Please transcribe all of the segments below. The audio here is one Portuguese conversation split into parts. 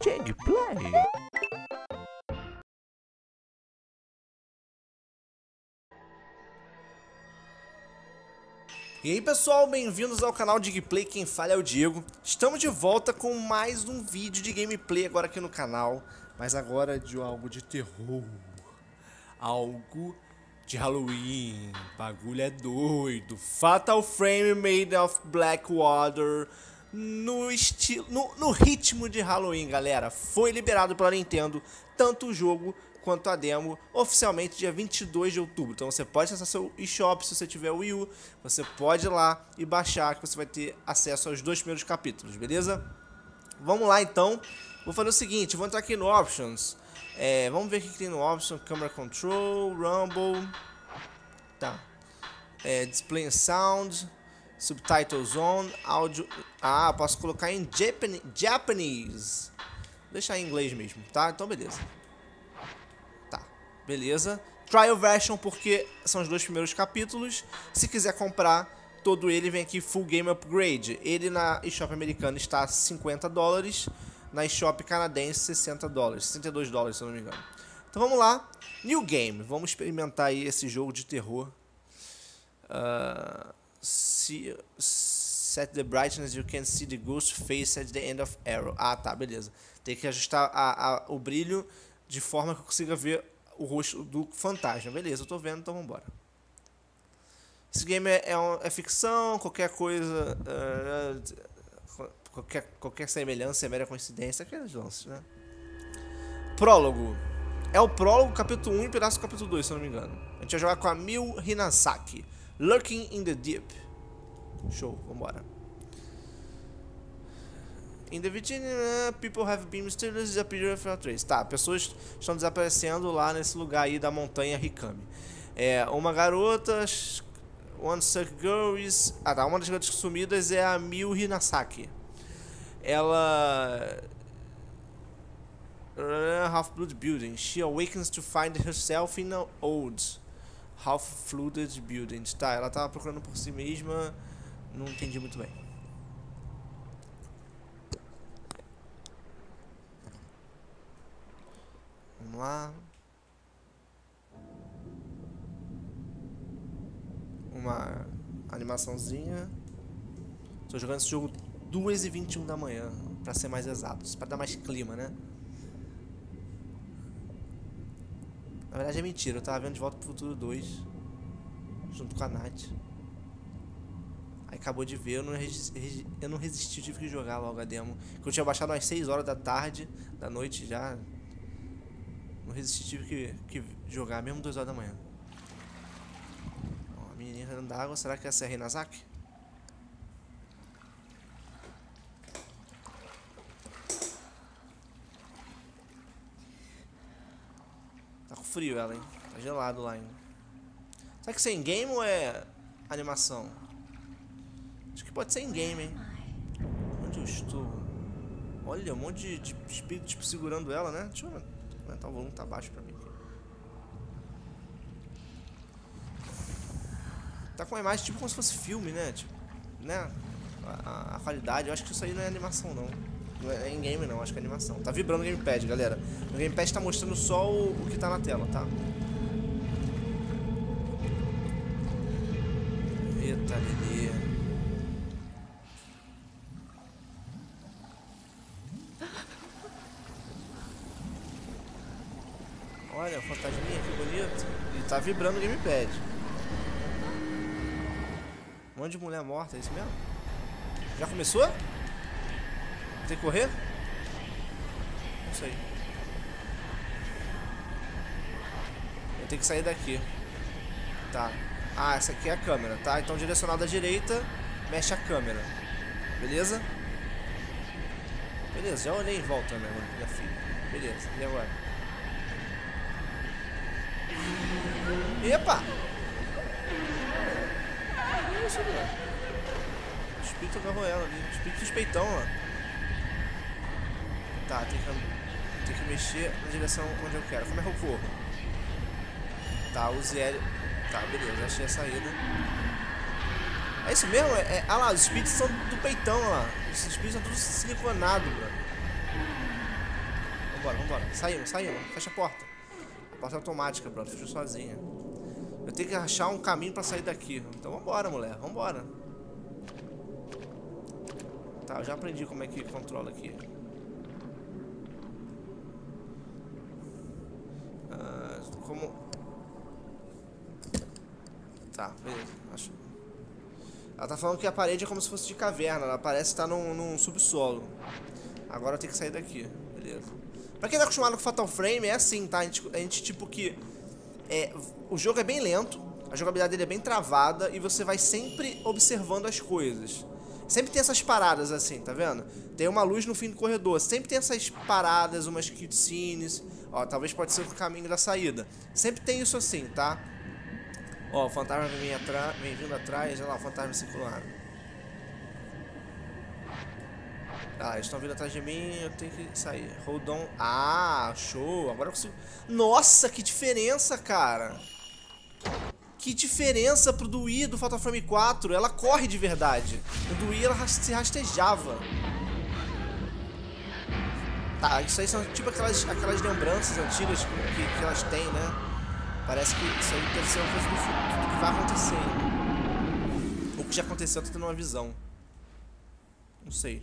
DIGPLAY. E aí pessoal, bem-vindos ao canal DIGPLAY, quem fala é o Diego. Estamos de volta com mais um vídeo de gameplay agora aqui no canal, mas agora de algo de terror, algo de Halloween, bagulho é doido. Fatal Frame, Maiden of Black Water, no estilo, no ritmo de Halloween, galera. Foi liberado pela Nintendo, tanto o jogo quanto a demo, oficialmente dia 22 de outubro. Então você pode acessar seu eShop, se você tiver Wii U, você pode ir lá e baixar, que você vai ter acesso aos dois primeiros capítulos, beleza? Vamos lá então, vou fazer o seguinte, vou entrar aqui no Options. Vamos ver o que tem no Option, Camera Control, Rumble, tá. Display and Sound, Subtitles On, Áudio, posso colocar em Japanese, vou deixar em inglês mesmo, tá? Então beleza. Tá, beleza. Trial Version porque são os dois primeiros capítulos, se quiser comprar todo ele vem aqui Full Game Upgrade, ele na eShop americana está a $50, na eShop canadense, $62, se eu não me engano. Então vamos lá, New Game, vamos experimentar aí esse jogo de terror. Set the brightness, you can see the ghost face at the end of arrow. Ah tá, beleza, tem que ajustar o brilho de forma que eu consiga ver o rosto do fantasma. Beleza, eu tô vendo, então vambora. Esse game é ficção, qualquer coisa... Qualquer semelhança é mera coincidência, aqueles lances, né? Prólogo. É o prólogo, capítulo 1 e pedaço do capítulo 2, se eu não me engano. A gente vai jogar com a Miu Hinasaki. Lurking in the Deep. Show, vambora. In the Virginia, people have been mysteriously disappearing from trace. Tá, pessoas estão desaparecendo lá nesse lugar aí da montanha Hikami. Uma garota... One such girl is... Ah tá, uma das garotas sumidas é a Miu Hinasaki. Ela... Half-Blood Building. She awakens to find herself in an old half-flooded building. Tá, ela tava procurando por si mesma. Não entendi muito bem. Vamos lá. Uma animaçãozinha. Estou jogando esse jogo 2h21 da manhã, para ser mais exatos, para dar mais clima, né? Na verdade é mentira, eu tava vendo De Volta pro Futuro 2 junto com a Nath. Aí acabou de ver, eu não resisti, eu tive que jogar logo a demo, que eu tinha baixado às 6 horas da noite já. Não resisti, tive que jogar, mesmo 2 horas da manhã. D'água, será que essa é a Hinasaki? Tá com frio ela, hein? Tá gelado lá, hein? Será que isso é em game ou é animação? Acho que pode ser em game, hein? Onde eu estou? Olha, um monte de espírito tipo, segurando ela, né? Deixa eu aumentar o volume, tá baixo pra mim. Tá com uma imagem tipo como se fosse filme, né? Tipo, né? A qualidade, eu acho que isso aí não é animação, não. Não é em game, não, acho que é animação. Tá vibrando o gamepad, galera. O gamepad tá mostrando só o que tá na tela, tá? Eita, Lili. Olha, o fantasminha, que bonito. Ele tá vibrando o gamepad. Um monte de mulher morta, é isso mesmo? Já começou? Tem que correr? Isso aí. Eu tenho que sair daqui. Tá. Ah, essa aqui é a câmera, tá? Então direcional da direita, mexe a câmera. Beleza? Beleza, já olhei em volta, minha filha. Beleza, e agora? Epa! Isso, o espírito agarrou ela ali. O espírito suspeitão, ó. Tá, tem que mexer na direção onde eu quero. Como é que eu corro? Tá, use L. Tá, beleza, achei a saída. É isso mesmo? Ah lá, os espíritos são do peitão, ó. Esses espíritos são tudo siliconados, mano. Vambora, vambora. Saiu, saiu. Fecha a porta. A porta é automática, brother. Fechou sozinha. Eu tenho que achar um caminho pra sair daqui. Então vambora, mulher. Vambora. Tá, eu já aprendi como é que controla aqui. Como... Tá, beleza. Acho... Ela tá falando que a parede é como se fosse de caverna. Ela parece estar num subsolo. Agora eu tenho que sair daqui. Beleza. Pra quem tá acostumado com Fatal Frame, é assim, tá? A gente tipo que... o jogo é bem lento. A jogabilidade dele é bem travada. E você vai sempre observando as coisas. Sempre tem essas paradas assim, tá vendo? Tem uma luz no fim do corredor. Sempre tem essas paradas, umas cutscenes. Ó, talvez pode ser o caminho da saída. Sempre tem isso assim, tá? Ó, o fantasma vem vindo atrás. Olha lá, o fantasma circular. Ah, eles estão vindo atrás de mim. Eu tenho que sair. Hold on. Ah, show. Agora eu consigo... Nossa, que diferença, cara. Que diferença pro do Wii do Fatal Frame 4. Ela corre de verdade. O do Wii ela se rastejava. Tá, isso aí são tipo aquelas lembranças antigas que elas têm, né? Parece que isso aí deve ser uma coisa do que vai acontecer. O que já aconteceu, eu tô tendo uma visão. Não sei.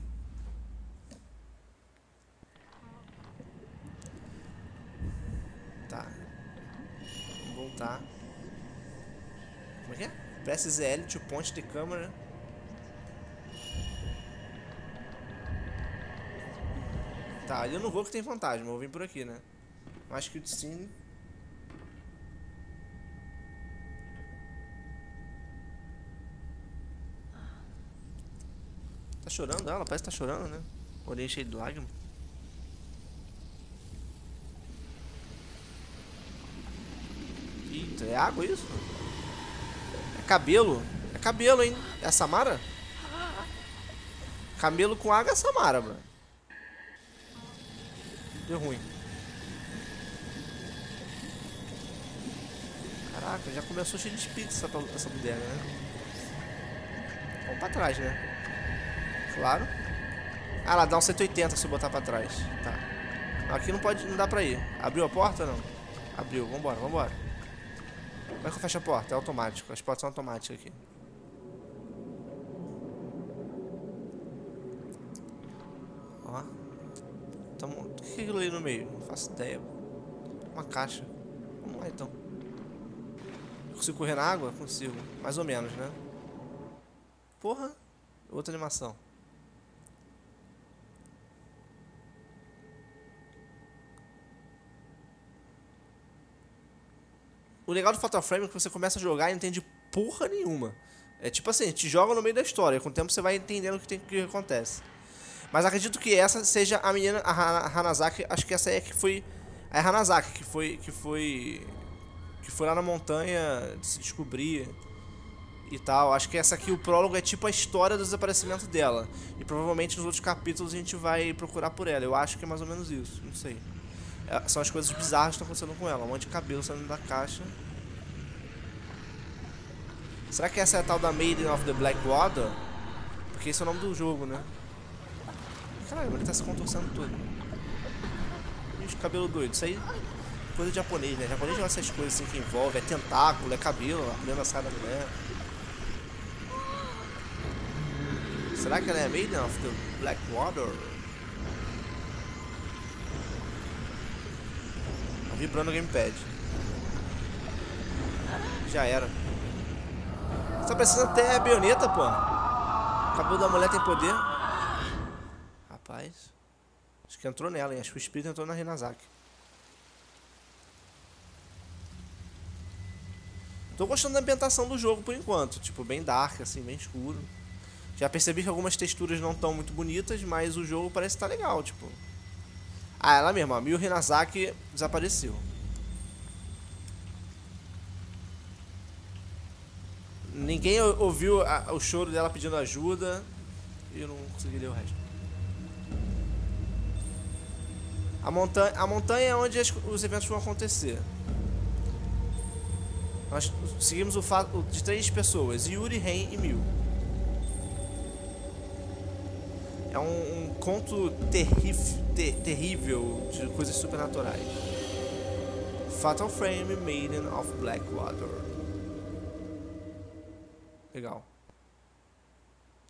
Tá. Vamos voltar. Como é que é? Press ZL to point the camera. Tá, eu não vou que tem fantasma, eu vou vir por aqui, né? Acho que o destino... Tá chorando ela? Parece que tá chorando, né? Olhei cheio de lágrima. Eita, é água isso? É cabelo? É cabelo, hein? É a Samara? Cabelo com água é a Samara, mano. Deu ruim. Caraca, já começou cheio de espírito essa bodega, né? Vamos pra trás, né? Claro. Ah, lá dá um 180 se eu botar pra trás. Tá. Aqui não pode, não dá pra ir. Abriu a porta ou não? Abriu, vambora, vambora. Como é que eu fecho a porta? É automático, as portas são automáticas aqui. Ó. O que é aquilo ali no meio? Não faço ideia. Uma caixa. Vamos lá então. Eu consigo correr na água? Consigo. Mais ou menos, né? Porra. Outra animação. O legal do Fatal Frame é que você começa a jogar e não entende porra nenhuma. É tipo assim, te joga no meio da história. Com o tempo você vai entendendo o que acontece. Mas acredito que essa seja a menina, a Hanazaki, acho que essa aí é que foi... A Hanazaki, que foi lá na montanha se descobrir e tal. Acho que essa aqui, o prólogo, é tipo a história do desaparecimento dela. E provavelmente nos outros capítulos a gente vai procurar por ela. Eu acho que é mais ou menos isso, não sei. São as coisas bizarras que estão acontecendo com ela. Um monte de cabelo saindo da caixa. Será que essa é a tal da Maiden of the Black Water? Porque esse é o nome do jogo, né? Caralho, ele tá se contorcendo todo. Gente, cabelo doido. Isso aí é coisa de japonês, né? Japonês joga essas coisas assim que envolve. É tentáculo, é cabelo, a mulher sai da mulher. Será que ela é Maiden of the Black Water? Tá vibrando o gamepad. Já era. Tá parecendo até baioneta, pô. O cabelo da mulher tem poder. Rapaz, acho que entrou nela, hein? Acho que o espírito entrou na Hinasaki. Tô gostando da ambientação do jogo por enquanto. Tipo, bem dark, assim, bem escuro. Já percebi que algumas texturas não estão muito bonitas, mas o jogo parece estar legal, tipo. Ah, ela mesma, a Miu Hinasaki desapareceu. Ninguém ouviu o choro dela pedindo ajuda. E eu não consegui ler o resto. A montanha é onde os eventos vão acontecer. Nós seguimos o fato de 3 pessoas, Yuri, Ren e Miu. É um conto terrível de coisas supernaturais. Fatal Frame, Maiden of Black Water. Legal.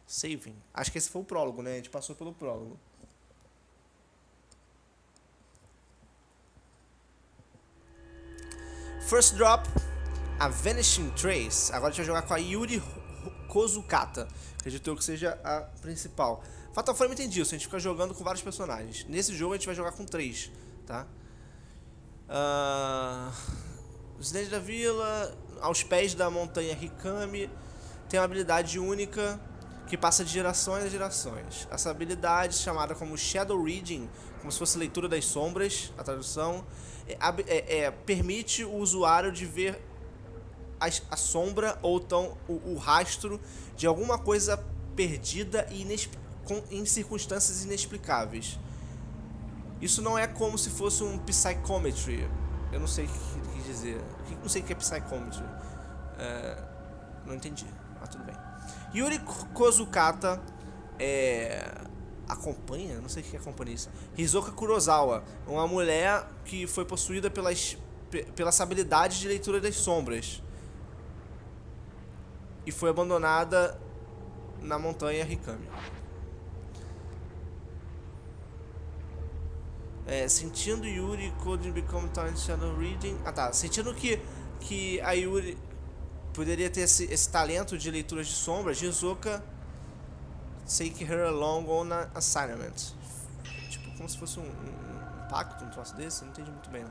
Saving. Acho que esse foi o prólogo, né? A gente passou pelo prólogo. First Drop, A Vanishing Trace. Agora a gente vai jogar com a Yuri Kozukata. Acredito eu que seja a principal. Fatal Frame tem disso, a gente fica jogando com vários personagens. Nesse jogo a gente vai jogar com 3, tá? Os Residentes da Vila, aos pés da montanha Hikami, tem uma habilidade única que passa de gerações a gerações. Essa habilidade, chamada como Shadow Reading, como se fosse leitura das sombras, a tradução, permite o usuário de ver a sombra ou então o rastro de alguma coisa perdida e em circunstâncias inexplicáveis. Isso não é como se fosse um Psychometry. Eu não sei o que dizer. Não sei o que é Psychometry. Não entendi, mas tudo bem. Yuri Kozukata acompanha? Não sei o que acompanha isso. Rizoka Kurosawa, uma mulher que foi possuída pela essa habilidade de leitura das sombras e foi abandonada na montanha Hikami. Sentindo Yuri couldn't become talent shadow reading. Ah tá, sentindo que a Yuri poderia ter esse talento de leituras de sombras, Rizoka take her along on an assignment. Tipo, como se fosse um pacto, um troço desse, não entendi muito bem.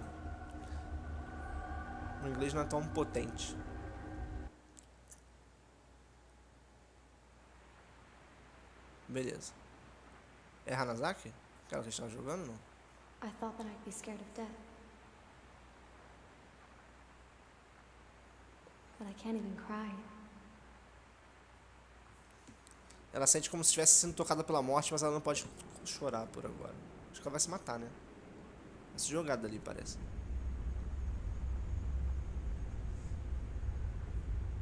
O inglês não é tão potente. Beleza. É Hanazaki? O cara que estava jogando, não? I thought that I'd be scared of death. But I can't even cry. Ela sente como se estivesse sendo tocada pela morte, mas ela não pode chorar por agora. Acho que ela vai se matar, né? Vai se jogar dali, parece.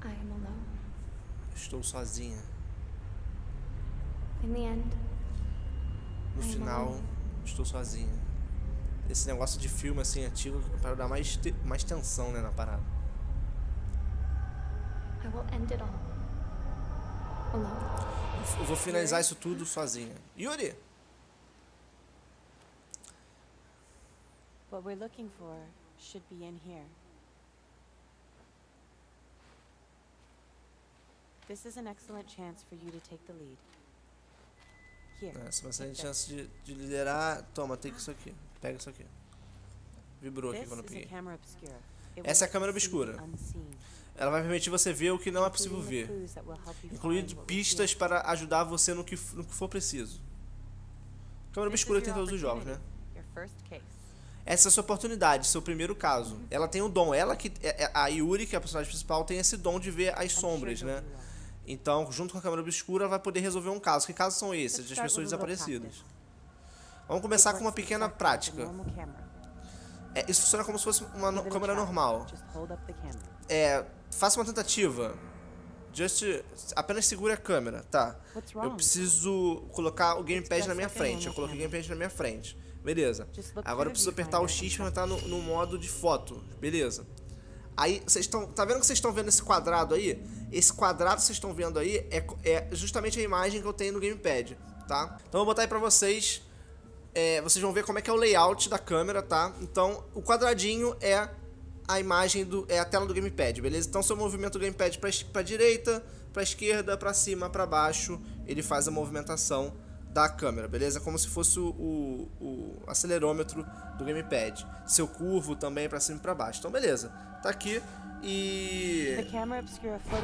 I am alone. Estou sozinha. In the end, no final, estou sozinha. Esse negócio de filme assim antigo para dar mais tensão, né, na parada. I will end it all. Eu vou finalizar isso tudo sozinha. Yuri! What we're looking for should be in here. This is an excellent chance for you to take the lead. Here. Essa vai ser a chance de liderar. Toma, tem isso aqui. Pega isso aqui. Vibrou aqui quando eu peguei. Essa é a câmera obscura. Ela vai permitir você ver o que não é possível ver, incluindo pistas para ajudar você no que for preciso. Câmera obscura tem todos os jogos, né? Essa é a sua oportunidade, seu primeiro caso. Ela tem o dom, a Yuri, que é a personagem principal, tem esse dom de ver as sombras, né? Então, junto com a câmera obscura, ela vai poder resolver um caso. Que casos são esses? Das pessoas desaparecidas. Vamos começar com uma pequena prática. Isso funciona como se fosse uma câmera normal. Faça uma tentativa. Apenas segure a câmera, tá? Eu preciso colocar o gamepad na minha frente. Eu coloquei o gamepad na minha frente. Beleza. Agora eu preciso apertar o X para entrar no modo de foto. Beleza. Aí, tá vendo que vocês estão vendo esse quadrado aí? Esse quadrado que vocês estão vendo aí é justamente a imagem que eu tenho no gamepad, tá? Então eu vou botar aí pra vocês. Vocês vão ver como é que é o layout da câmera, tá? Então, o quadradinho é a imagem é a tela do gamepad, beleza? Então, se eu movimento o gamepad pra direita, pra esquerda, pra cima, pra baixo, ele faz a movimentação da câmera, beleza? Como se fosse o acelerômetro do gamepad. Se eu curvo também pra cima e pra baixo. Então, beleza. Tá aqui e...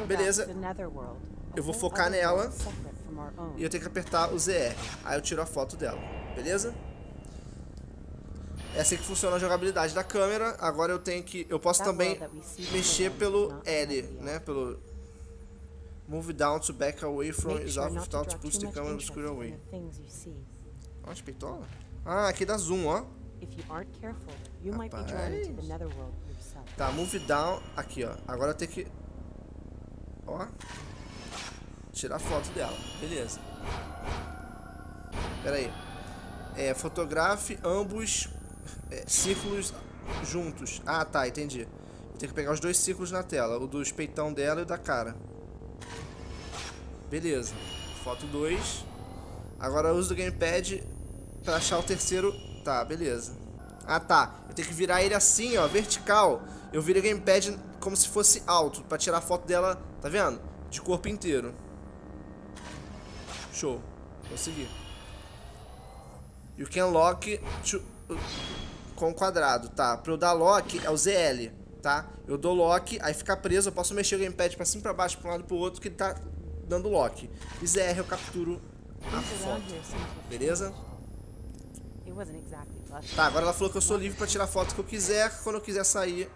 Beleza. Eu vou focar nela e eu tenho que apertar o ZR. Aí eu tiro a foto dela. Beleza? É assim que funciona a jogabilidade da câmera. Agora eu tenho que... Eu posso também mexer pelo L, né? Pelo... Move down to back away from is off without to push the camera obscure away. Ó, as peitolas. Ah, aqui dá zoom, ó. Rapaz. Tá, move down... Aqui, ó. Agora eu tenho que... Ó. Tirar a foto dela. Beleza. Pera aí. É, fotografe ambos círculos juntos. Ah, tá, entendi. Tem que pegar os dois círculos na tela. O dos peitão dela e o da cara. Beleza. Foto 2. Agora eu uso do gamepad pra achar o terceiro. Tá, beleza. Ah, tá. Eu tenho que virar ele assim, ó, vertical. Eu viro o gamepad como se fosse alto, pra tirar a foto dela, tá vendo? De corpo inteiro. Show. Consegui. You can lock to... com o quadrado, tá? Pra eu dar lock é o ZL, tá? Eu dou lock, aí fica preso, eu posso mexer o gamepad pra cima, pra baixo, pra um lado e pro outro, que ele tá dando lock. E ZR eu capturo a foto. Beleza? Tá, agora ela falou que eu sou livre pra tirar a foto que eu quiser, quando eu quiser sair.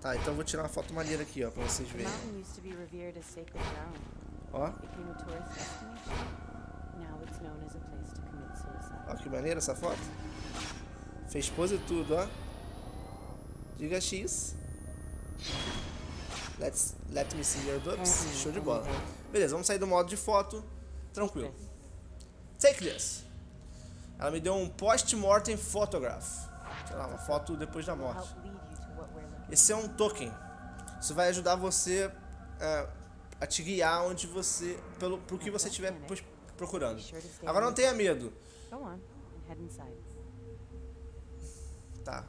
Tá, então eu vou tirar uma foto maneira aqui, ó, pra vocês verem. Ó. Ó, que maneira essa foto. Fez pose e tudo, ó. Diga X. Let me see your dubs. Show de bola. Beleza, vamos sair do modo de foto. Tranquilo. Take this. Ela me deu um post-mortem photograph. Sei lá, uma foto depois da morte. Esse é um token. Isso vai ajudar você a te guiar onde você, pro que você estiver procurando. Agora não tenha medo. Tá.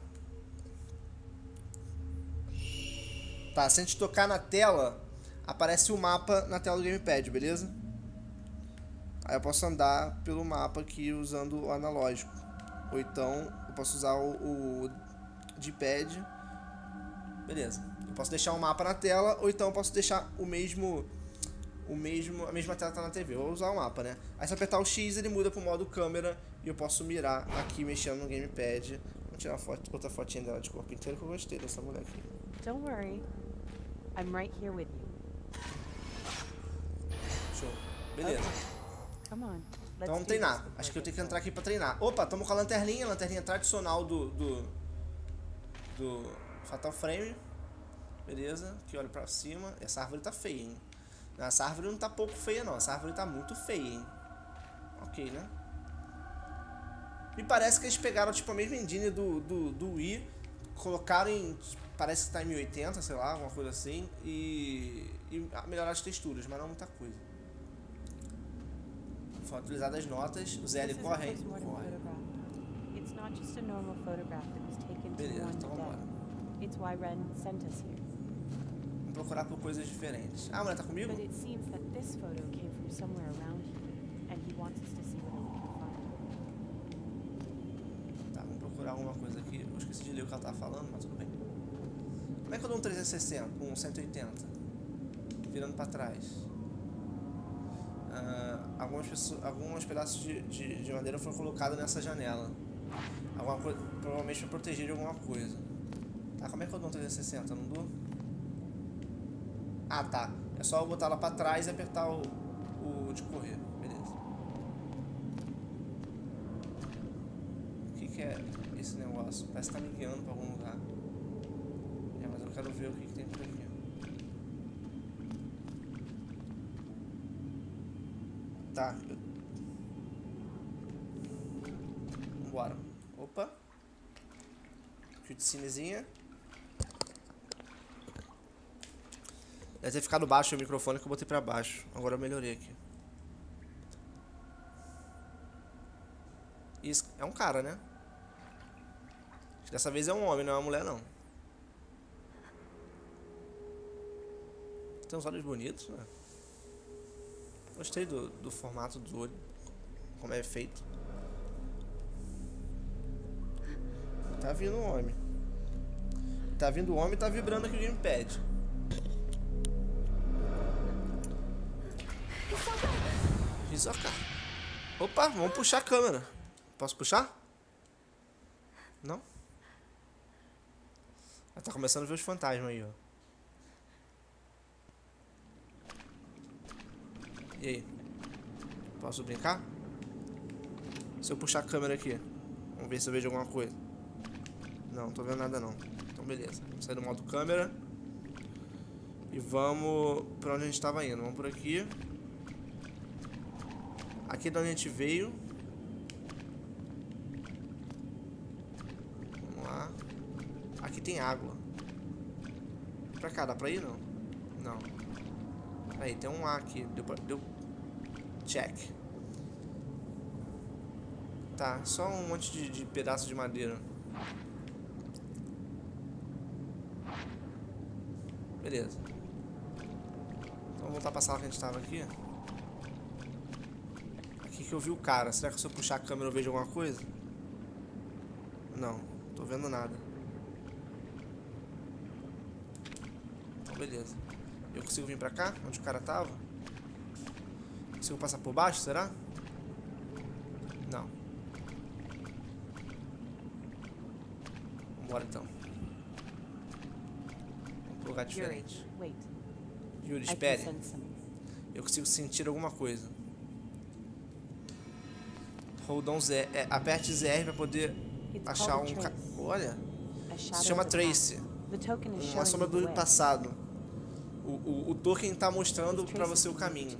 Tá, se a gente tocar na tela, aparece o mapa na tela do gamepad, beleza? Aí eu posso andar pelo mapa aqui usando o analógico. Ou então eu posso usar o D-pad. Beleza. Eu posso deixar o mapa na tela, ou então eu posso deixar a mesma tela tá na TV. Eu vou usar o mapa, né? Aí se eu apertar o X, ele muda pro modo câmera e eu posso mirar aqui mexendo no gamepad. Vou tirar uma foto, outra fotinha dela de corpo inteiro, que eu gostei dessa mulher aqui. Don't worry. I'm right here with you. Show. Beleza. Okay. Então vamos treinar. Acho que eu tenho que entrar aqui pra treinar. Opa, tamo com a lanterninha. A lanterninha tradicional do Fatal Frame. Beleza, aqui olho pra cima. Essa árvore tá feia, hein? Não, essa árvore não tá pouco feia, não. Essa árvore tá muito feia, hein? Ok, né? Me parece que eles pegaram tipo a mesma engine do Wii. Colocaram em... parece que tá em 1080, sei lá, alguma coisa assim. E melhoraram as texturas, mas não muita coisa. Foram utilizadas as notas, o ZL corre, Beleza, então vamos embora. Vamos procurar por coisas diferentes. Ah, a mulher tá comigo? Tá, vamos procurar alguma coisa aqui. Eu esqueci de ler o que ela tava falando, mas tudo bem. Como é que eu dou um 360, um 180? Virando pra trás. Alguns pedaços de madeira foram colocados nessa janela. Alguma coisa, provavelmente para proteger de alguma coisa. Tá, como é que eu dou um 360? Não dou? Ah, tá. É só eu botar ela pra trás e apertar o de correr. Beleza. O que é esse negócio? Parece que tá me guiando pra algum lugar. É, mas eu quero ver o que tem por aqui. Tá. Vambora. Opa. Cutscenezinha. Deve ter ficado baixo o microfone que eu botei pra baixo. Agora eu melhorei aqui. Isso é um cara, né? Acho que dessa vez é um homem, não é uma mulher, não. Tem uns olhos bonitos, né? Gostei do formato do olho, como é feito. Tá vindo um homem. Tá vindo um homem e tá vibrando aqui o gamepad. Rizoka. Opa, vamos puxar a câmera. Posso puxar? Não? Ah, tá começando a ver os fantasmas aí, ó. E aí? Posso brincar? Se eu puxar a câmera aqui, vamos ver se eu vejo alguma coisa. Não, não tô vendo nada não. Então beleza, vamos sair do modo câmera. E vamos pra onde a gente tava indo, vamos por aqui. Aqui é de onde a gente veio. Aqui tem água. Pra cá, dá pra ir? Não. Não. Aí, tem um A aqui. Deu... Check. Tá, só um monte de pedaço de madeira. Beleza. Então, voltar pra sala que a gente tava aqui. Aqui que eu vi o cara. Será que se eu puxar a câmera eu vejo alguma coisa? Não, tô vendo nada. Então, beleza. Eu consigo vir pra cá, onde o cara tava? Consigo passar por baixo, será? Não. Vambora então. Vamos pro lugar diferente. Yuri, espere. Eu consigo sentir alguma coisa. Hold on, ZR. Aperte ZR pra poder achar um... Olha. Se chama Trace. Uma sombra do passado. O token tá mostrando pra você o caminho.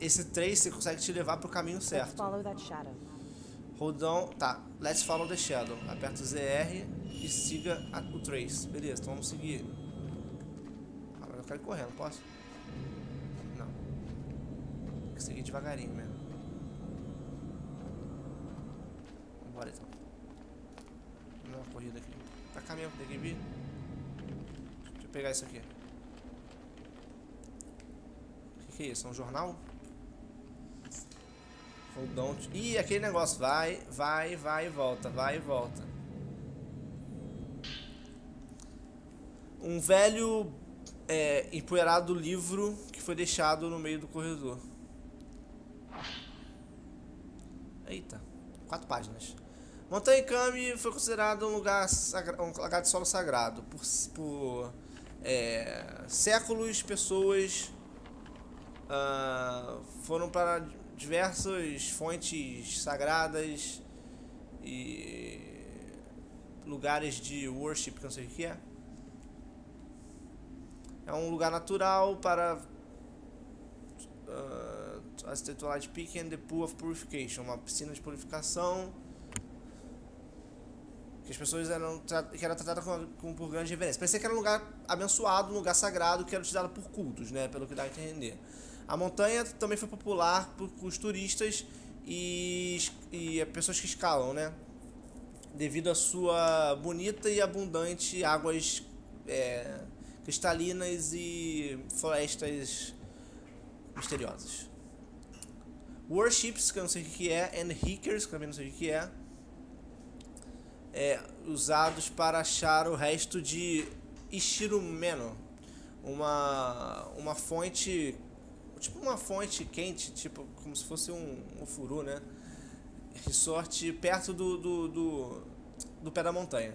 Esse Trace consegue te levar pro caminho certo. Hold on. Tá. Let's follow the shadow. Aperta o ZR e siga o Trace. Beleza, então vamos seguir. Eu quero ir correndo, posso? Não. Tem que seguir devagarinho mesmo. Vambora então. Vamos dar uma corrida aqui. Tá caminhando, tem que vir. Deixa eu pegar isso aqui. O que é isso? É um jornal? Ih, aquele negócio. Vai, vai, vai e volta. Vai e volta. Um velho... empoeirado livro que foi deixado no meio do corredor. Eita, 4 páginas. Montanha Hikami foi considerado um lugar, de solo sagrado. Por séculos, pessoas foram para diversas fontes sagradas e lugares de worship, que não sei o que é. É um lugar natural para a espiritualidade peak and the pool of purification, uma piscina de purificação que as pessoas eram tratadas por grande reverência. Parecia que era um lugar abençoado, um lugar sagrado que era utilizado por cultos, né? Pelo que dá a entender. A montanha também foi popular por os turistas e pessoas que escalam, né? Devido à sua bonita e abundante águas cristalinas e florestas misteriosas. Warships, que eu não sei o que é, and Hickers, que eu também não sei o que é, usados para achar o resto de Ishirumeno, uma fonte, tipo uma fonte quente, tipo como se fosse um furu, né? Resort perto do pé da montanha.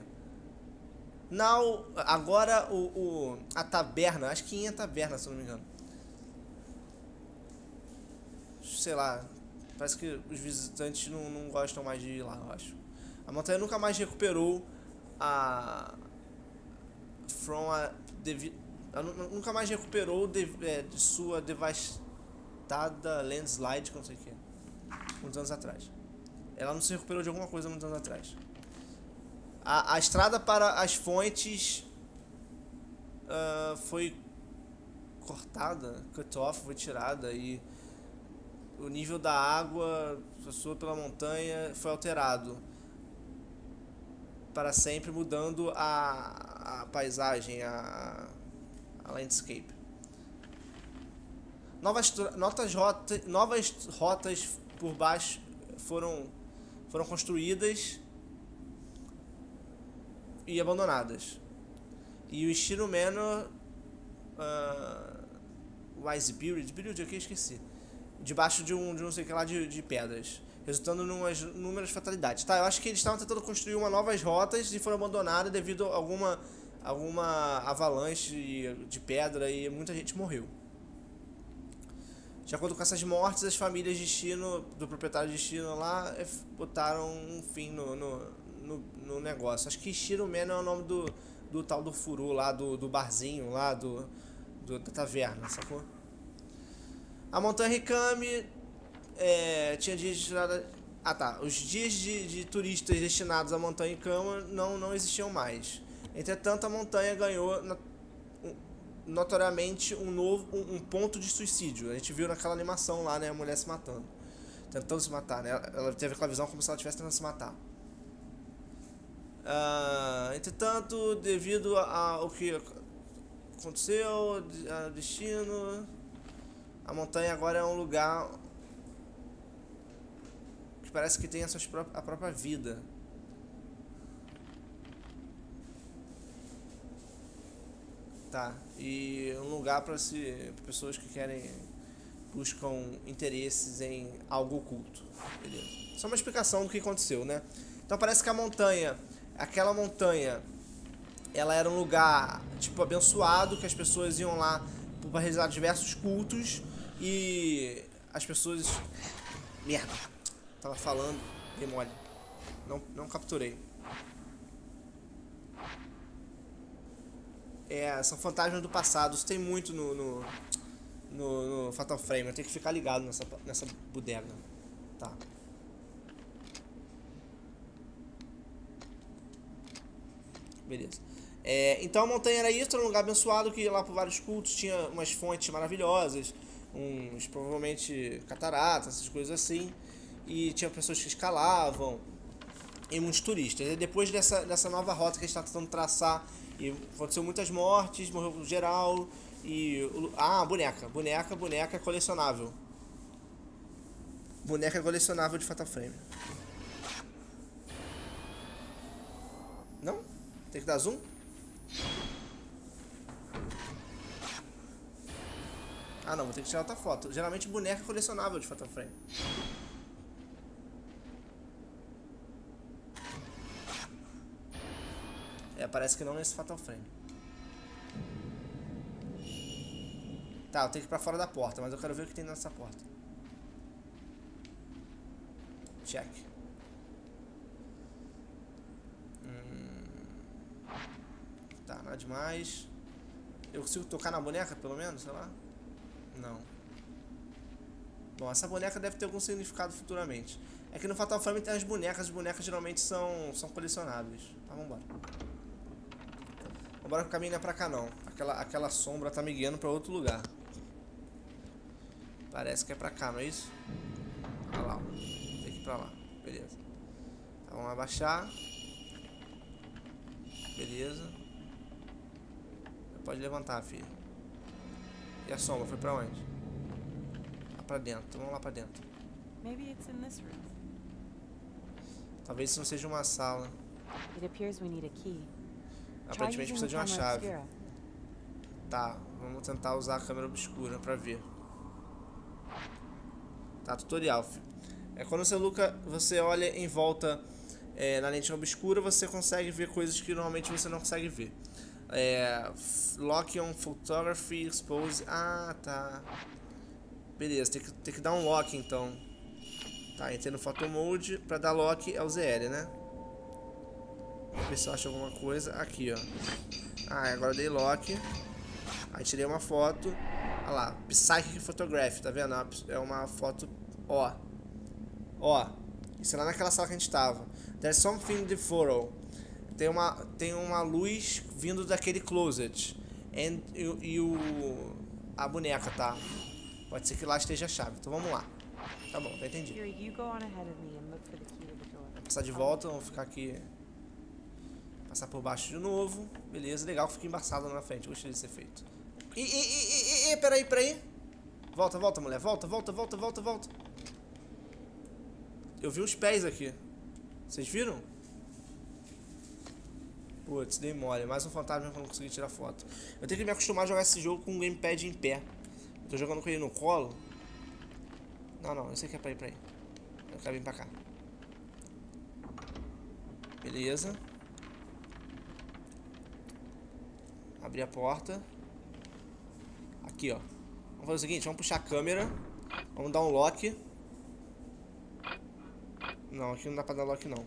Agora a taberna, acho que é a taberna, se eu não me engano. Sei lá, parece que os visitantes não gostam mais de ir lá, eu acho. A montanha nunca mais recuperou a... nunca mais recuperou de sua devastada landslide, que não sei o que é, muitos anos atrás. Ela não se recuperou de alguma coisa muitos anos atrás. A estrada para as fontes foi cortada, cut off, foi tirada, e o nível da água passou pela montanha foi alterado para sempre, mudando a paisagem, a landscape. Novas rotas por baixo foram construídas e abandonadas. E o Ishiro Manor, Wise Build, eu esqueci, debaixo de não sei o que lá de pedras, resultando em inúmeras fatalidades. Tá, eu acho que eles estavam tentando construir novas rotas e foram abandonadas devido a alguma avalanche de pedra, e muita gente morreu. De acordo com essas mortes, as famílias de Ishino, do proprietário de Ishino lá, botaram um fim no negócio. Acho que Ishiro Manor é o nome do tal do furu lá, do barzinho lá, da taverna, sacou? A montanha Hikami tinha Ah tá, os dias de turistas destinados à montanha e cama não existiam mais. Entretanto, a montanha ganhou notoriamente um ponto de suicídio. A gente viu naquela animação lá, né, a mulher se matando. Tentando se matar, né? Ela teve aquela visão como se ela estivesse tentando se matar. Entretanto, devido ao que aconteceu, ao destino, a montanha agora é um lugar que parece que tem a própria vida. Tá, e um lugar para pessoas que querem, buscam interesses em algo oculto. Beleza. Só uma explicação do que aconteceu, né? Então parece que a montanha, aquela montanha, ela era um lugar tipo abençoado, que as pessoas iam lá para realizar diversos cultos. E as pessoas... Merda, tava falando, dei mole, não capturei. São fantasmas do passado. Isso tem muito no Fatal Frame. Eu tenho que ficar ligado nessa bodega. Tá. Beleza. Então a montanha era isso, era um lugar abençoado que ia lá por vários cultos, tinha umas fontes maravilhosas, uns provavelmente cataratas, essas coisas assim, e tinha pessoas que escalavam e muitos turistas. E depois dessa nova rota que a gente está tentando traçar, e aconteceu muitas mortes, morreu geral e... Ah, boneca colecionável. Boneca colecionável de Fatal Frame. Não? Tem que dar zoom? Ah não, vou ter que tirar outra foto. Geralmente boneca colecionável de Fatal Frame. Parece que não nesse Fatal Frame. Tá, eu tenho que ir pra fora da porta, mas eu quero ver o que tem nessa porta. Check. Tá, nada demais. Eu consigo tocar na boneca, pelo menos, sei lá? Não. Bom, essa boneca deve ter algum significado futuramente. É que no Fatal Frame tem as bonecas geralmente são colecionáveis. Tá, vambora. Agora o caminho não é pra cá não. Aquela sombra tá me guiando pra outro lugar. Parece que é pra cá, não é isso? Olha lá, tem que ir pra lá. Beleza. Então, vamos abaixar. Beleza. Pode levantar, filho. E a sombra foi pra onde? Lá pra dentro, vamos lá pra dentro. Talvez isso não seja uma sala. Aparentemente precisa de uma chave. Tá, vamos tentar usar a câmera obscura pra ver. Tá, tutorial, filho. Quando você olha em volta na lente obscura, você consegue ver coisas que normalmente você não consegue ver. Lock on photography, expose... Ah, tá. Beleza, tem que dar um lock então. Tá, entrei no photo mode. Pra dar lock é o ZL, né? Vamos ver se eu acho alguma coisa. Aqui, ó. Ah, agora dei lock. Aí tirei uma foto. Olha lá, Psychic Photograph, tá vendo? É uma foto, ó. Ó, isso é lá naquela sala que a gente tava. There's something in the photo. Tem uma luz vindo daquele closet. A boneca, tá? Pode ser que lá esteja a chave, então vamos lá. Tá bom, tá entendido. Vou passar de volta, vamos ficar aqui... Passar por baixo de novo. Beleza, legal que fica embaçado lá na frente. Gostei desse efeito. Peraí. Volta, mulher. Volta. Eu vi os pés aqui. Vocês viram? Putz, dei mole. Mais um fantasma que eu não consegui tirar foto. Eu tenho que me acostumar a jogar esse jogo com um gamepad em pé. Eu tô jogando com ele no colo. Não. Esse aqui é pra ir. Eu quero vir pra cá. Beleza. Abrir a porta. Aqui, ó. Vamos fazer o seguinte, vamos puxar a câmera. Vamos dar um lock. Não, aqui não dá pra dar lock não.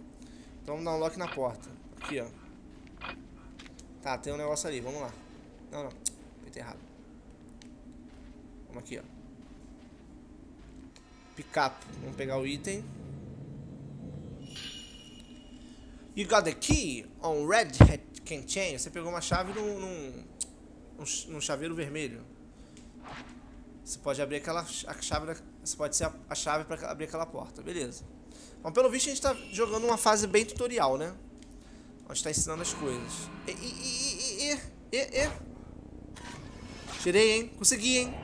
Então vamos dar um lock na porta. Aqui, ó. Tá, tem um negócio ali, vamos lá. Não. Apertei errado. Vamos aqui, ó. Pick up. Vamos pegar o item. You got the key on red can change. Você pegou uma chave num chaveiro vermelho. Você pode abrir aquela chave. Você pode ser a chave para abrir aquela porta. Beleza. Então, pelo visto, a gente tá jogando uma fase bem tutorial, né? A gente tá ensinando as coisas. Tirei, hein? Consegui, hein?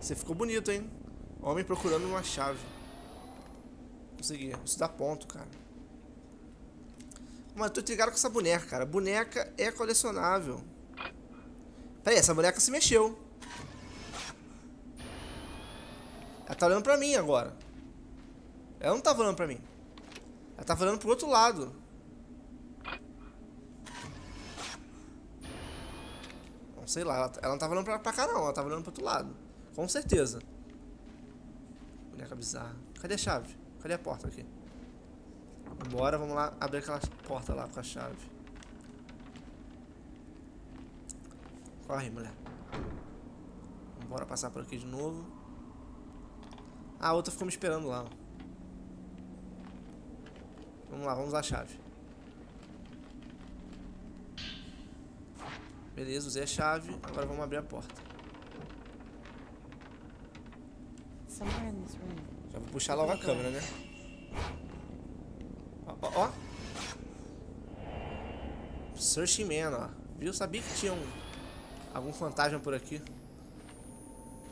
Você ficou bonito, hein? Homem procurando uma chave. Consegui. Isso dá ponto, cara. Mas eu tô intrigado com essa boneca, cara. Boneca é colecionável. Pera aí, essa boneca se mexeu. Ela tá olhando pra mim agora. Ela não tá olhando pra mim. Ela tá olhando pro outro lado. Não sei lá, ela não tá olhando pra cá não. Ela tá olhando pro outro lado. Com certeza. Boneca bizarra. Cadê a chave? Cadê a porta aqui? Bora, vamos lá abrir aquela porta lá com a chave. Corre, mulher. Bora passar por aqui de novo. Ah, a outra ficou me esperando lá. Vamos lá, a chave. Beleza, usei a chave. Agora vamos abrir a porta. Já vou puxar logo a câmera, né? Ó. Searching Man, ó. Viu? Sabia que tinha algum fantasma por aqui.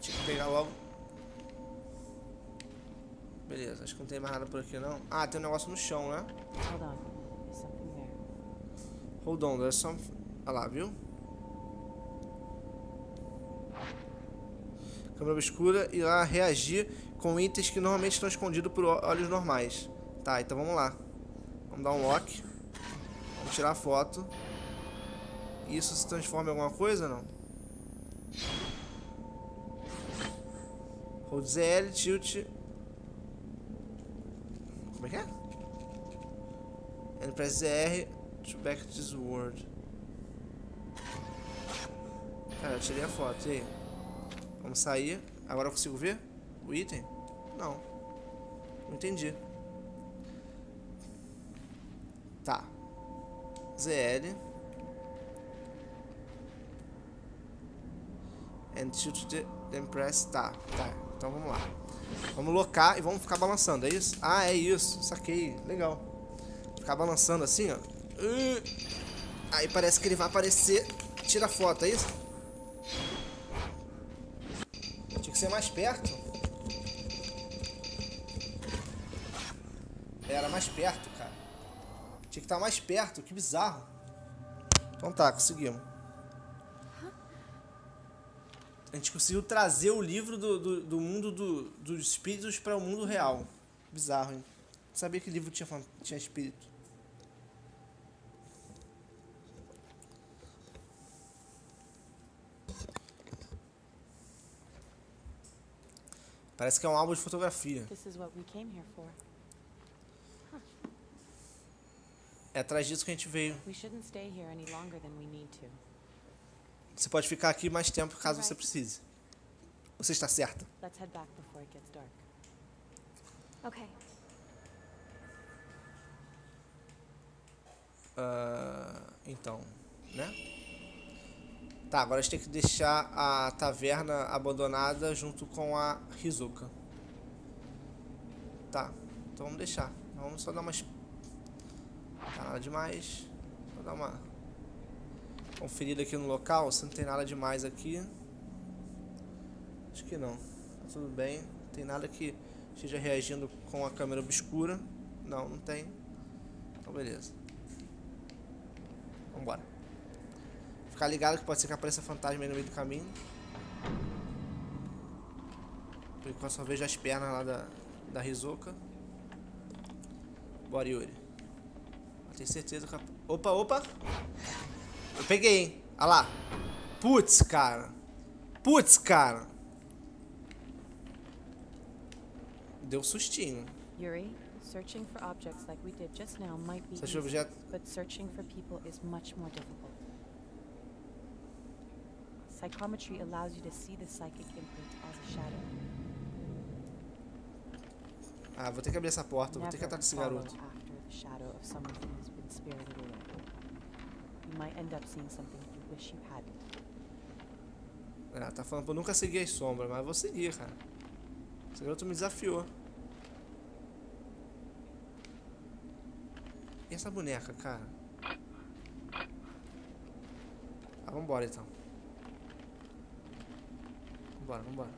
Tinha que pegar logo. Beleza, acho que não tem mais nada por aqui não. Ah, tem um negócio no chão, né? Hold on, there's something. Olha lá, viu? Câmera obscura e lá reagir com itens que normalmente estão escondidos por olhos normais. Tá, então vamos lá. Vamos dar um lock. Vamos tirar a foto. Isso se transforma em alguma coisa ou não? Hold ZL, tilt. Como é que é? And press ZR to back this world. Cara, eu tirei a foto. E aí? Vamos sair. Agora eu consigo ver o item? Não. Não entendi. Tá. ZL. And shoot the press. Tá, tá. Então vamos lá. Vamos locar e vamos ficar balançando, é isso? Ah, é isso. Saquei. Legal. Ficar balançando assim, ó. Aí parece que ele vai aparecer. Tira a foto, é isso? Tinha que ser mais perto. Era mais perto, cara. Tinha que estar mais perto, que bizarro. Então tá, conseguimos. A gente conseguiu trazer o livro do mundo dos espíritos para o mundo real. Bizarro, hein? Não sabia que o livro tinha espírito. Parece que é um álbum de fotografia. É atrás disso que a gente veio. Você pode ficar aqui mais tempo caso você precise. Você está certa. Então, né? Tá, agora a gente tem que deixar a taverna abandonada junto com a Rizoka. Tá, então vamos deixar. Vamos só dar umas... Tá, nada demais. Vou dar uma conferida aqui no local, se não tem nada demais aqui. Acho que não. Tá tudo bem. Não tem nada que esteja reagindo com a câmera obscura. Não, não tem. Então beleza. Vambora. Ficar ligado que pode ser que apareça fantasma aí no meio do caminho. Por enquanto só vejo as pernas lá da Rizoka. Bora, Yuri. Eu tenho certeza que... Opa! Eu peguei, hein? Olha lá. Putz, cara. Deu um sustinho. Yuri, searching for objects like we did just now might be easy, but searching for people is much more difficult. Psychometry allows you to see the psychic imprint as a shadow. Ah, vou ter que abrir essa porta, vou ter que atrás desse garoto. Ah, tá falando pra eu nunca seguir as sombras, mas eu vou seguir, cara. Esse garoto me desafiou. E essa boneca, cara? Ah, vambora então. Vambora.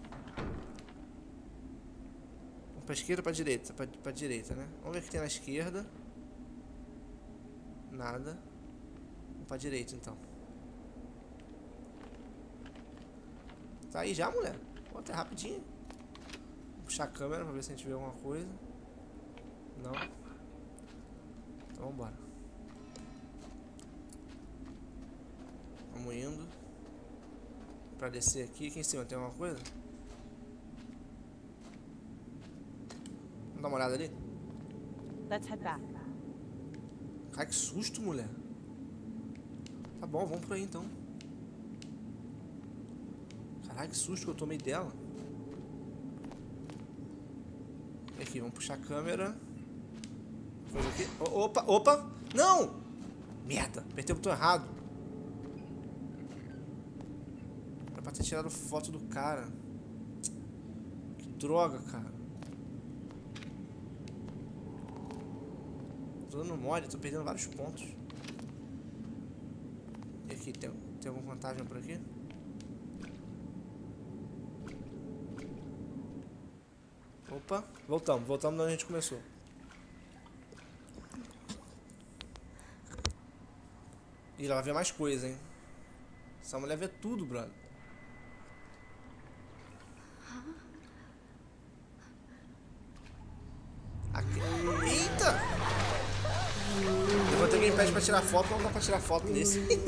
Vamos pra esquerda ou pra direita? Pra direita, né? Vamos ver o que tem na esquerda. Nada. Vamos pra direita então. Tá aí já, mulher? Vou até rapidinho. Vou puxar a câmera pra ver se a gente vê alguma coisa. Não. Então vambora. Vamos indo. Pra descer aqui. Aqui em cima tem alguma coisa? Vamos dar uma olhada ali? Cara, que susto, mulher. Tá bom, vamos por aí então. Caraca, que susto que eu tomei dela. E aqui, vamos puxar a câmera. Coisa aqui. Opa! Não! Merda, apertei o botão errado. Era pra ter tirado foto do cara. Que droga, cara. Tô dando mole, tô perdendo vários pontos. E aqui, tem alguma vantagem por aqui? Opa, voltamos de onde a gente começou. E ela vai ver mais coisa, hein? Essa mulher vê tudo, brother. Aqui... Eita! Levantei o gamepad pra tirar foto, não dá pra tirar foto nesse. Ih,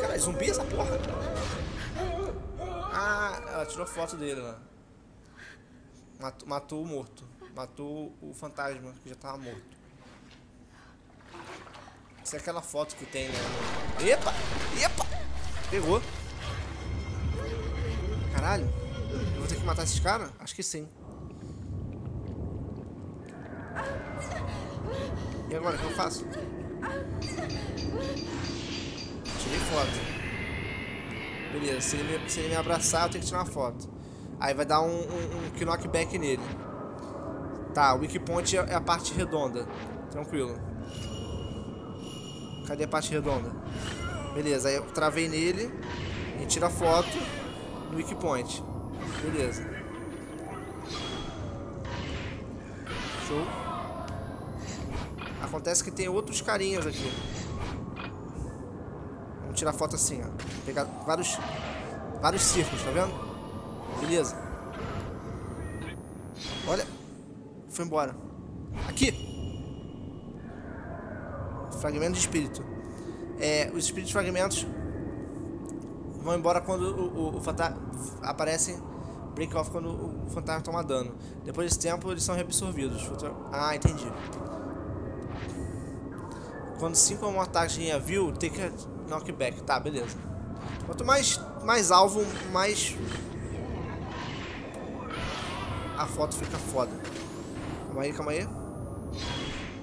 caralho, zumbi essa porra. Ah, ela tirou foto dele lá. Matou o morto. Matou o fantasma que já tava morto. Essa é aquela foto que tem, né? Epa! Pegou. Caralho. Eu vou ter que matar esses caras? Acho que sim. E agora, o que eu faço? Tirei foto. Beleza, se ele me abraçar, eu tenho que tirar uma foto. Aí vai dar um knockback nele. Tá, o weak point é a parte redonda. Tranquilo. Cadê a parte redonda? Beleza, aí eu travei nele. E tira a foto no weak point. Beleza. Show. Acontece que tem outros carinhas aqui. Vamos tirar foto assim, ó. Pegar vários círculos, tá vendo? Beleza. Olha. Foi embora. Aqui. Fragmento de espírito. Os espíritos fragmentos vão embora quando o fantasma... Aparecem break off quando o fantasma toma dano. Depois desse tempo, eles são reabsorvidos. Ah, entendi. Quando 5 ou mais ataques em avio, take a knockback. Tá, beleza. Quanto mais alvo, mais... A foto fica foda. Calma aí.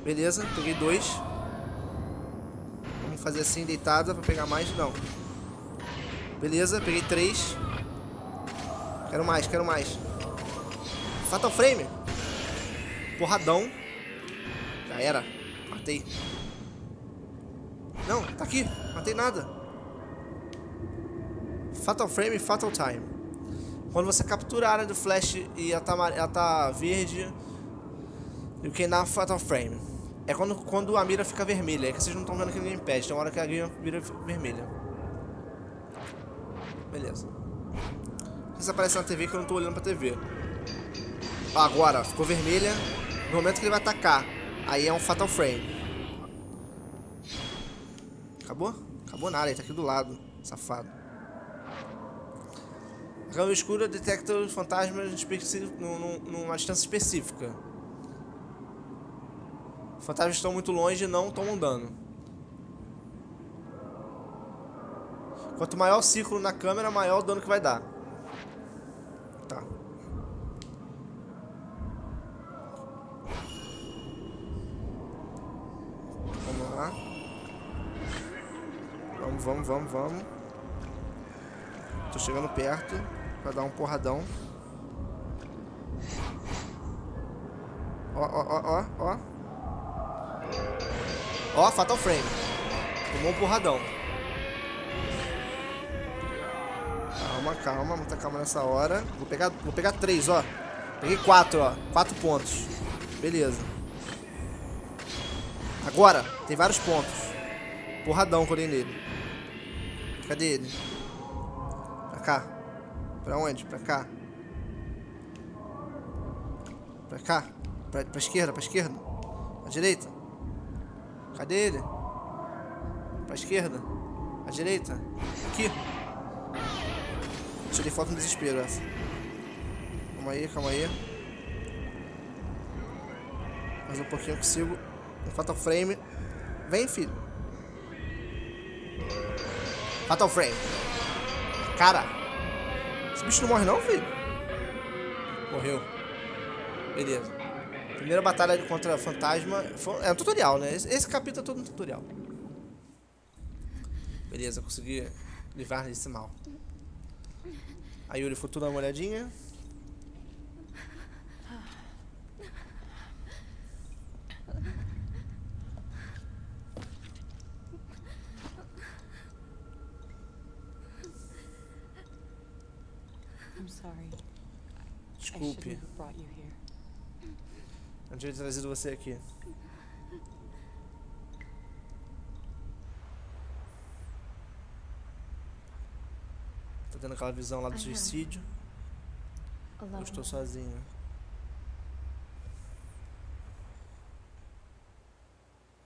Beleza, peguei 2. Vamos fazer assim, deitada, pra pegar mais. Não. Beleza, peguei 3. Quero mais. Fatal Frame. Porradão. Já era. Matei. Não, tá aqui. Matei nada. Fatal Frame, Fatal Time. Quando você captura a área do flash e ela tá verde, e o que na Fatal Frame. É quando a mira fica vermelha, é que vocês não estão vendo que ninguém pede, tem uma hora que a mira fica vermelha. Beleza. Isso aparece na TV que eu não tô olhando pra TV. Agora, ficou vermelha, no momento que ele vai atacar, aí é um Fatal Frame. Acabou? Acabou nada, ele tá aqui do lado, safado. A câmera escura detecta os fantasmas numa distância específica. Os fantasmas estão muito longe e não tomam dano. Quanto maior o círculo na câmera, maior o dano que vai dar. Tá. Vamos lá. Vamos. Tô chegando perto pra dar um porradão. Ó. Ó, Fatal Frame. Tomou um porradão. Calma, muita calma nessa hora. Vou pegar 3, ó. Peguei 4, ó. 4 pontos. Beleza. Agora, tem vários pontos. Porradão que eu dei nele. Cadê ele? Pra cá. Pra onde? Pra cá. Pra cá. Pra esquerda, pra esquerda. Pra direita. Cadê ele? Pra esquerda. Pra direita. Aqui. Tirei foto no desespero essa. Calma aí. Mais um pouquinho eu consigo. Fatal Frame. Vem, filho. Fatal Frame. Cara. Esse bicho não morre não, filho? Morreu. Beleza. Primeira batalha contra fantasma. É um tutorial, né? Esse capítulo é todo um tutorial. Beleza, eu consegui livrar desse mal. A Yuri foi tudo dar uma olhadinha. Desculpe. Eu não tinha trazido você aqui. Tá tendo aquela visão lá do suicídio. Eu estou sozinho.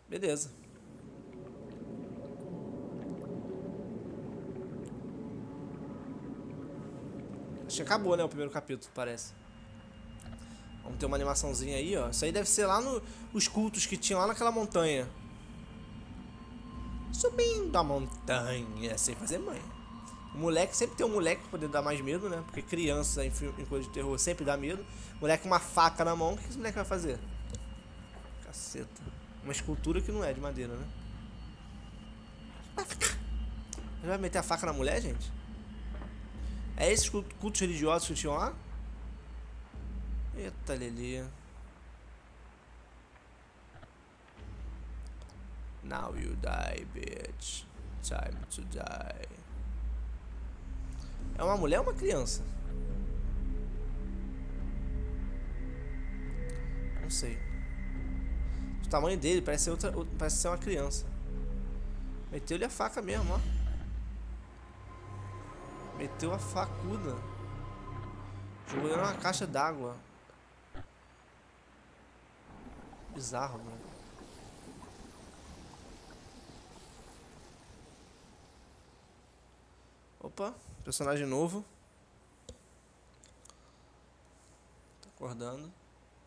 Beleza. Acho que acabou, né? O primeiro capítulo, parece. Vamos ter uma animaçãozinha aí, ó. Isso aí deve ser lá no... os cultos que tinha lá naquela montanha. Subindo a montanha sem fazer mãe. Moleque, sempre tem um moleque pra poder dar mais medo, né? Porque criança em coisa de terror sempre dá medo. Moleque com uma faca na mão, o que esse moleque vai fazer? Caceta. Uma escultura que não é de madeira, né? Ele vai meter a faca na mulher, gente? É esses cultos religiosos que tinham lá? Eita, Lelê. Now you die, bitch. Time to die. É uma mulher ou uma criança? Não sei. O tamanho dele parece ser, parece ser uma criança. Meteu-lhe a faca mesmo, ó. Meteu a facuda. Jogou ele numa caixa d'água. Bizarro, mano. Opa. Personagem novo. Tô acordando.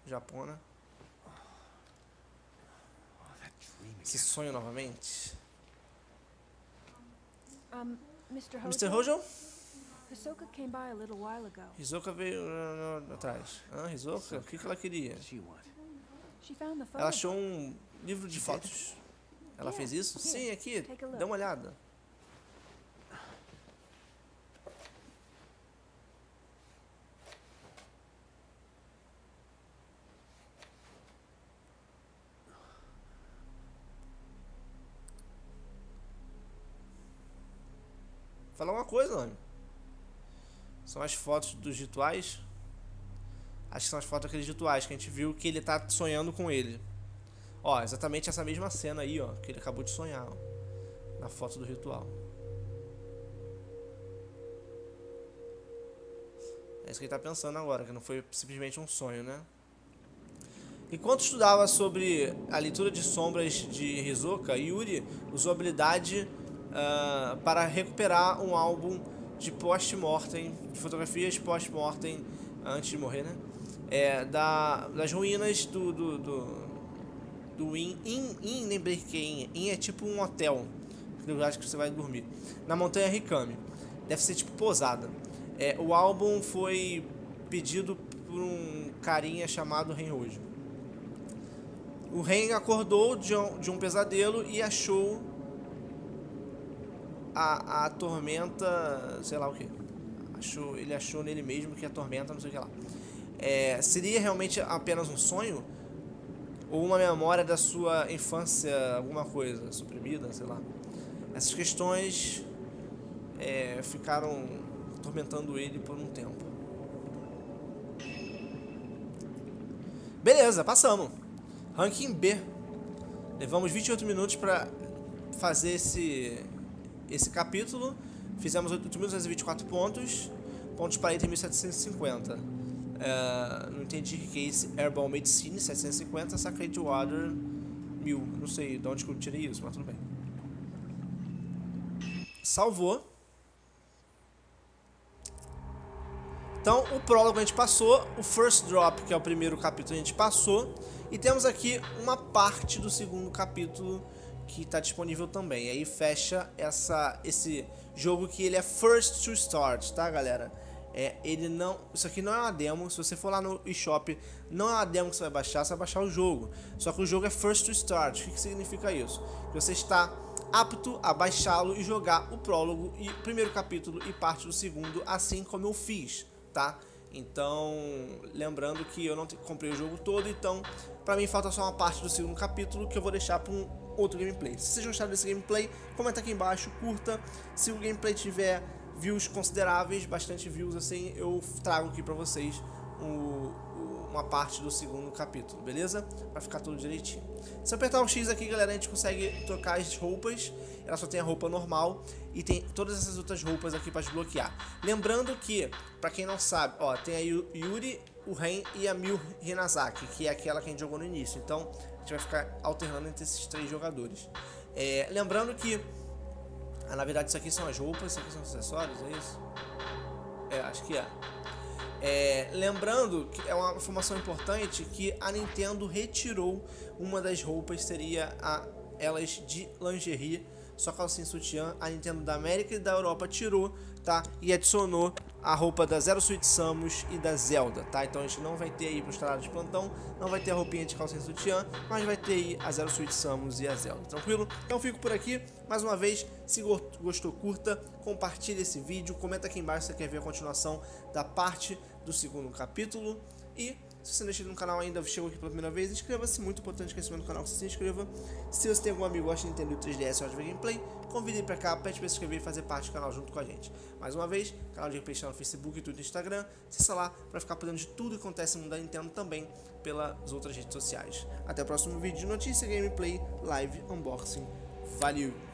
Japona. Esse sonho novamente. Mr. Hojo? Rizoka veio atrás. Ah, Rizoka? O que ela queria? Ela achou um livro de fotos. Ela fez isso? Sim, aqui. Dá uma olhada. Falar uma coisa, homem. São as fotos dos rituais. Acho que são as fotos daqueles rituais que a gente viu que ele tá sonhando com ele. Ó, exatamente essa mesma cena aí, ó, que ele acabou de sonhar, ó, na foto do ritual. É isso que ele tá pensando agora, que não foi simplesmente um sonho, né? Enquanto estudava sobre a leitura de sombras de Rizoka, Yuri usou a habilidade... para recuperar um álbum de post-mortem, de fotografias post-mortem, antes de morrer, né? Das ruínas do Inn, lembrei que Inn é tipo um hotel, lugar que você vai dormir, na montanha Hikami. Deve ser tipo pousada. O álbum foi pedido por um carinha chamado Ren Hojo. O Ren acordou de um pesadelo e achou a tormenta, sei lá o que. Ele achou nele mesmo que a tormenta, não sei o que lá. Seria realmente apenas um sonho? Ou uma memória da sua infância, alguma coisa suprimida, sei lá. Essas questões ficaram atormentando ele por um tempo. Beleza, passamos. Ranking B. Levamos 28 minutos para fazer esse capítulo. Fizemos 8.224 pontos. Pontos para item 1.750. Não entendi o que é esse. Herbal Medicine 750, Sacred Water 1000. Não sei de onde que eu tirei isso, mas tudo bem. Salvou. Então o prólogo a gente passou, o First Drop, que é o primeiro capítulo, a gente passou. E temos aqui uma parte do segundo capítulo que está disponível também. E aí fecha esse jogo, que ele é First to Start, tá, galera? Ele não, isso aqui não é uma demo. Se você for lá no eShop, não é uma demo que você vai baixar o jogo. Só que o jogo é First to Start. O que significa isso? Que você está apto a baixá-lo e jogar o prólogo e primeiro capítulo e parte do segundo, assim como eu fiz, tá? Então, lembrando que eu não comprei o jogo todo, então pra mim falta só uma parte do segundo capítulo, que eu vou deixar pra um outro gameplay. Se vocês gostaram desse gameplay, comenta aqui embaixo, curta. Se o gameplay tiver views consideráveis, bastante views assim, eu trago aqui pra vocês uma parte do segundo capítulo, beleza? Pra ficar tudo direitinho. Se apertar o X aqui, galera, a gente consegue trocar as roupas. Ela só tem a roupa normal e tem todas essas outras roupas aqui pra desbloquear. Lembrando que, pra quem não sabe, ó, tem a Yuri, o Ren e a Miu Hinasaki, que é aquela que a gente jogou no início. Então, a gente vai ficar alternando entre esses três jogadores. Lembrando que na verdade isso aqui são as roupas, isso aqui são os acessórios, é isso? Acho que é. Lembrando que é uma informação importante, que a Nintendo retirou uma das roupas, seria elas de lingerie, só calcinha e sutiã. A Nintendo da América e da Europa tirou, tá? E adicionou a roupa da Zero Suit Samus e da Zelda, tá? Então a gente não vai ter aí pro estrelado de plantão, não vai ter a roupinha de calcinha e sutiã, mas vai ter aí a Zero Suit Samus e a Zelda, tranquilo? Então fico por aqui, mais uma vez, se gostou, curta, compartilha esse vídeo, comenta aqui embaixo se você quer ver a continuação da parte do segundo capítulo, e se você não é inscrito no canal ainda, chegou aqui pela primeira vez, inscreva-se, muito importante crescimento no canal, que você se inscreva. Se você tem algum amigo que gosta de Nintendo 3DS ou de gameplay, convide ele pra cá, pede pra se inscrever e fazer parte do canal junto com a gente. Mais uma vez, canal de gameplay está no Facebook e tudo no Instagram, acessa lá pra ficar por dentro de tudo que acontece no mundo da Nintendo, também pelas outras redes sociais. Até o próximo vídeo de notícia, gameplay, live, unboxing, valeu!